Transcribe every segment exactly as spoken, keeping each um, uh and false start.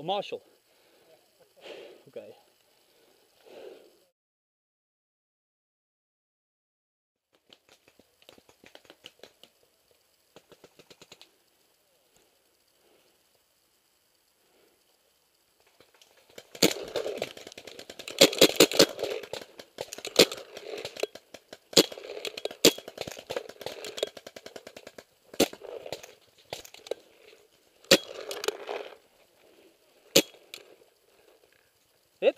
or Marshall. Okay. Hit?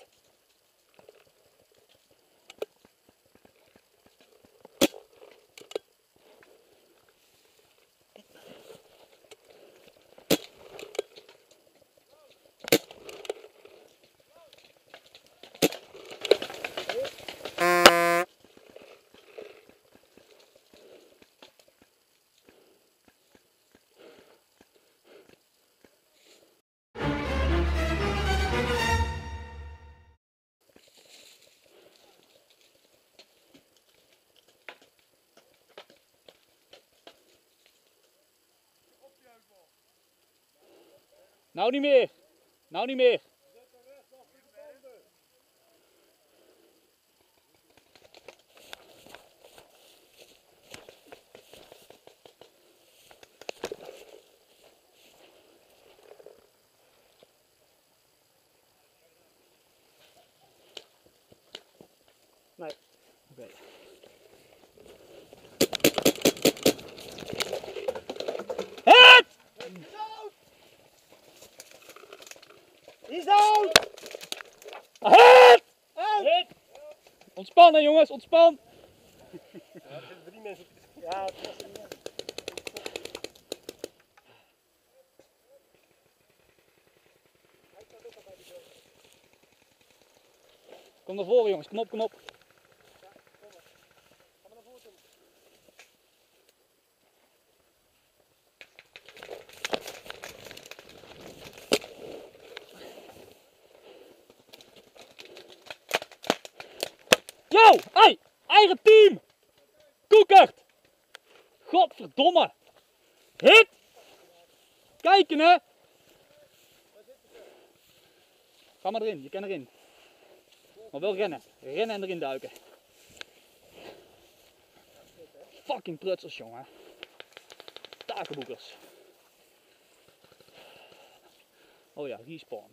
Nou niet meer, nou niet meer. Nee, oké. Okay. He's down! Hit! Hit! Ontspannen jongens, ontspan! Ja, er zitten drie mensen op de... Ja, het is niet leuk. Kom naar voren jongens, kom op, kom op. Ja, kom maar. Ga maar naar voren toe. Yo, ei, eigen team! Koekert! Godverdomme! Hit! Kijken hè! Ga maar erin, je kan erin. Maar wel rennen. Rennen en erin duiken. Fucking prutsers jongen. Takenboekers. Oh ja, respawn.